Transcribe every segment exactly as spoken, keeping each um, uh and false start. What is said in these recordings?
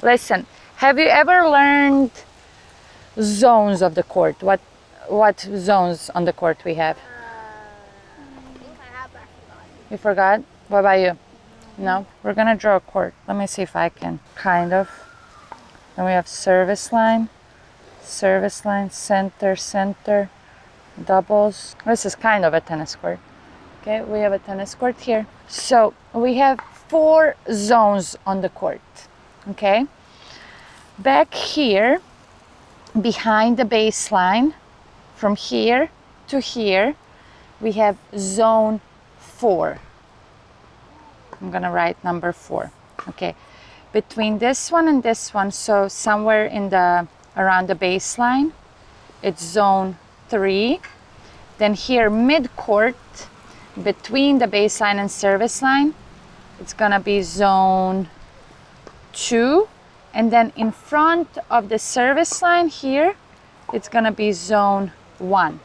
Listen, have you ever learned zones of the court? What what zones on the court we have? Uh, I think I have, but I forgot. You forgot? What about you? No? We're gonna draw a court. Let me see if I can. Kind of. Then we have service line, service line, center, center, doubles. This is kind of a tennis court. Okay, we have a tennis court here. So we have four zones on the court. Okay, back here, behind the baseline, from here to here, we have zone four. I'm gonna write number four. Okay, between this one and this one, so somewhere in the around the baseline, it's zone three. Then here, mid-court, between the baseline and service line, it's gonna be zone two. And then in front of the service line here, it's gonna be zone one.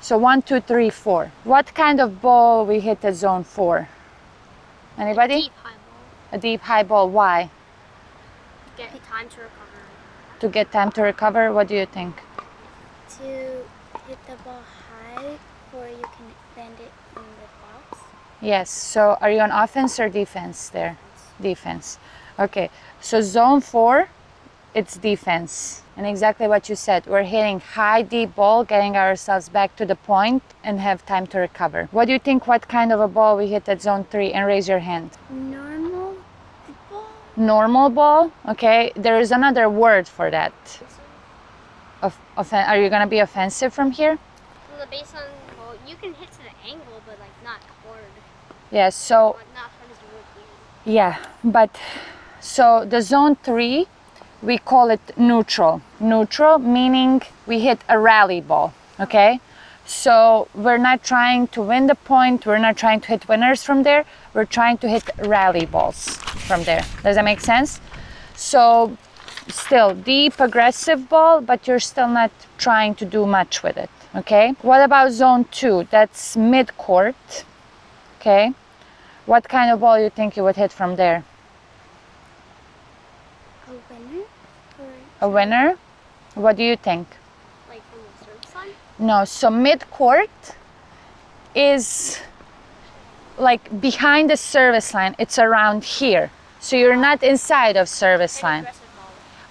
So one, two, three, four. What kind of ball we hit at zone four? Anybody? A deep high ball. A deep high ball. Why? To get time to recover. To get time to recover? What do you think? To hit the ball high or you can bend it in the box. Yes. So are you on offense or defense there? Defense. Okay. So zone four, it's defense. And exactly what you said, we're hitting high deep ball, getting ourselves back to the point and have time to recover. What do you think, what kind of a ball we hit at zone three? And raise your hand. Normal ball. Normal ball, okay. There is another word for that. Of, of, are you gonna be offensive from here? Well, based on, well, you can hit to the angle, but like not hard. Yeah, so. Like not hard as you would be. Yeah, but. So the zone three, we call it neutral. Neutral meaning we hit a rally ball, okay? So we're not trying to win the point, we're not trying to hit winners from there, we're trying to hit rally balls from there. Does that make sense? So still deep, aggressive ball, but you're still not trying to do much with it, okay? What about zone two? That's mid-court, okay? What kind of ball you think you would hit from there? A winner? What do you think? Like from the service line? No, so mid-court is like behind the service line. It's around here. So you're not inside of service line.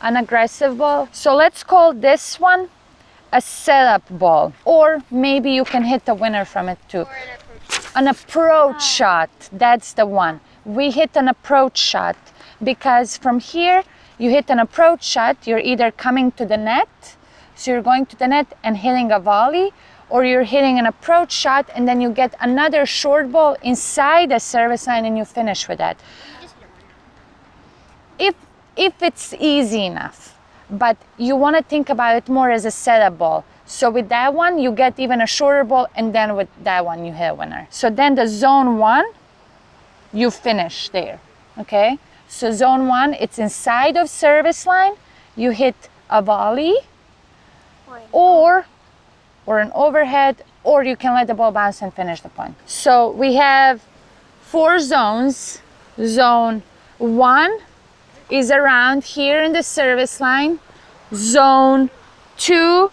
An aggressive ball. An aggressive ball. So let's call this one a setup ball. Or maybe you can hit a winner from it too. Or an approach shot. An approach oh. shot. That's the one. We hit an approach shot because from here, you hit an approach shot, you're either coming to the net, so you're going to the net and hitting a volley, or you're hitting an approach shot and then you get another short ball inside the service line and you finish with that. If, if it's easy enough, but you want to think about it more as a setup ball. So with that one, you get even a shorter ball and then with that one, you hit a winner. So then the zone one, you finish there, okay? So zone one, it's inside of service line. You hit a volley or, or an overhead, or you can let the ball bounce and finish the point. So we have four zones. Zone one is around here in the service line. Zone two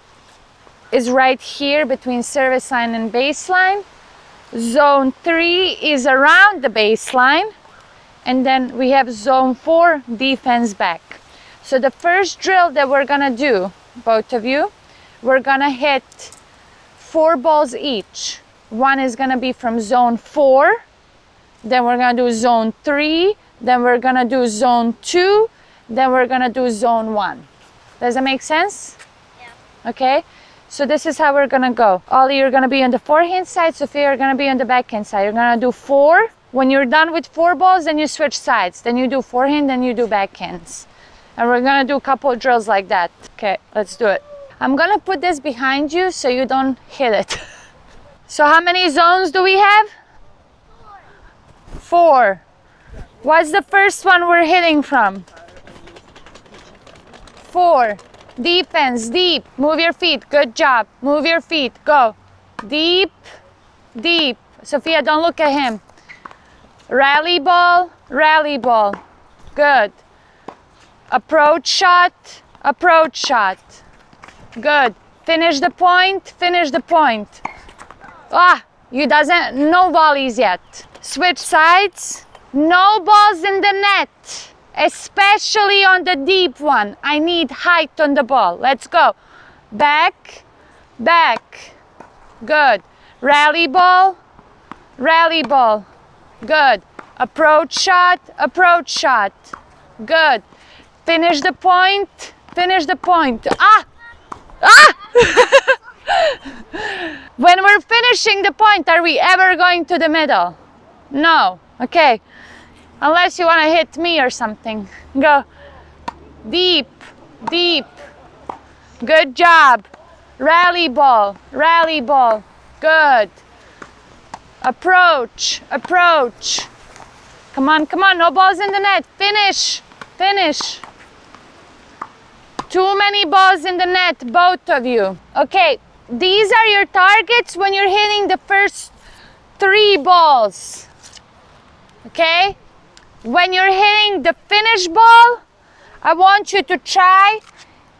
is right here between service line and baseline. Zone three is around the baseline. And then we have zone four, defense back. So the first drill that we're gonna do, both of you, we're gonna hit four balls each. One is gonna be from zone four, then we're gonna do zone three, then we're gonna do zone two, then we're gonna do zone one. Does that make sense? Yeah. Okay, so this is how we're gonna go. Ollie, you're gonna be on the forehand side, Sophia, you're gonna be on the backhand side. You're gonna do four. When you're done with four balls, then you switch sides. Then you do forehand, then you do backhands. And we're gonna do a couple of drills like that. Okay, let's do it. I'm gonna put this behind you so you don't hit it. So how many zones do we have? Four. What's the first one we're hitting from? Four. Defense, deep. Move your feet, good job. Move your feet, go. Deep, deep. Sophia, don't look at him. Rally ball, rally ball, good. Approach shot, approach shot. Good. Finish the point, finish the point. Ah, you doesn't, no volleys yet. Switch sides. No balls in the net, especially on the deep one. I need height on the ball. Let's go. Back, back. Good. Rally ball, rally ball. Good. Approach shot, approach shot. Good. Finish the point, finish the point. Ah! Ah! When we're finishing the point, are we ever going to the middle? No. Okay. Unless you want to hit me or something. Go. Deep, deep. Good job. Rally ball, rally ball. Good. Approach, approach. Come on, come on. No balls in the net. Finish, finish. Too many balls in the net, both of you. Okay. These are your targets when you're hitting the first three balls. Okay, when you're hitting the finish ball, I want you to try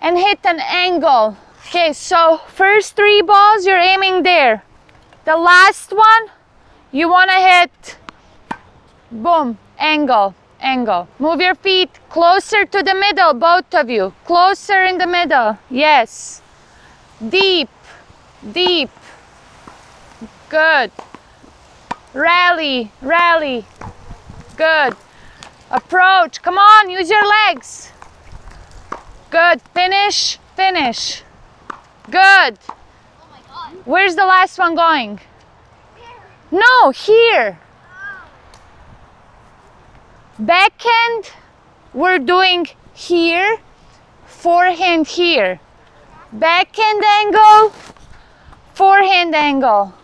and hit an angle. Okay, so first three balls, you're aiming there. The last one, you want to hit, boom, angle, angle. Move your feet closer to the middle, both of you. Closer in the middle, yes. Deep, deep, good. Rally, rally. Good. Approach. Come on, use your legs. Good. Finish, finish. Good. Oh my God. Where's the last one going? Here. No, here. Oh. Backhand, we're doing here. Forehand here. Backhand angle, forehand angle.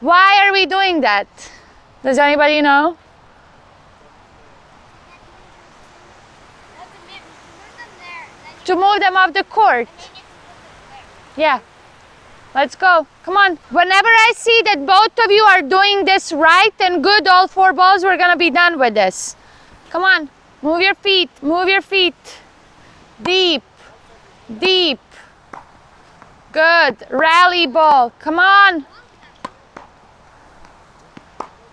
Why are we doing that? Does anybody know? To move them off the court. Yeah. Let's go. Come on. Whenever I see that both of you are doing this right and good, all four balls, we're going to be done with this. Come on. Move your feet. Move your feet. Deep. Deep. Good. Rally ball. Come on.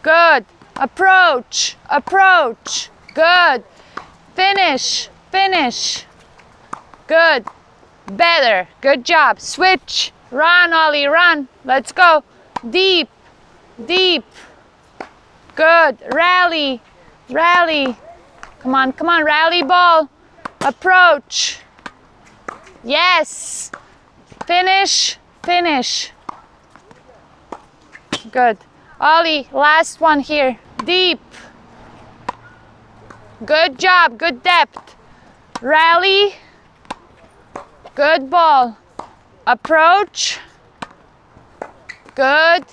Good. Approach, approach. Good. Finish, finish. Good. Better. Good job. Switch. Run, Ollie, run. Let's go. Deep, deep. Good. Rally, rally. Come on, come on. Rally ball. Approach. Yes. Finish, finish. Good. Ollie, last one here. Deep. Good job. Good depth. Rally. Good ball. Approach. Good.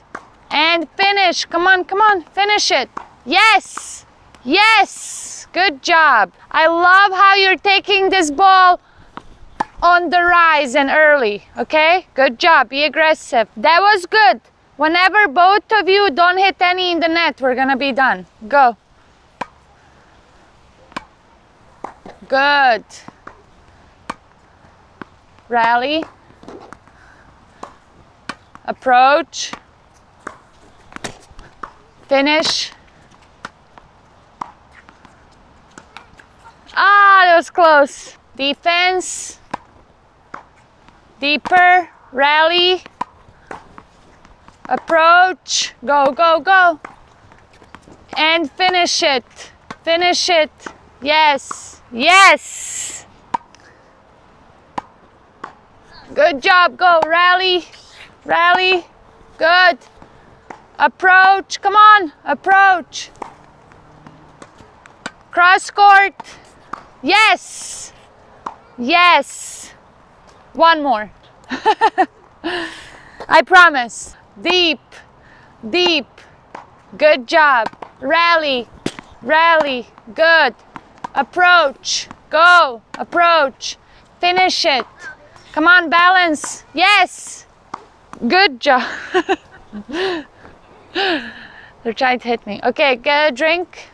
And finish. Come on, come on. Finish it. Yes. Yes. Good job. I love how you're taking this ball on the rise and early. Okay? Good job. Be aggressive. That was good. Whenever both of you don't hit any in the net, we're gonna be done. Go. Good. Rally. Approach. Finish. Ah, that was close. Defense. Deeper. Rally. Approach, go, go, go, and finish it, finish it, yes, yes, good job, go, rally, rally, good, approach, come on, approach, cross court, yes, yes, one more, I promise. Deep, deep, good job. Rally, rally, good. Approach, go, approach, finish it. Come on, balance, yes. Good job. They're trying to hit me. Okay, get a drink.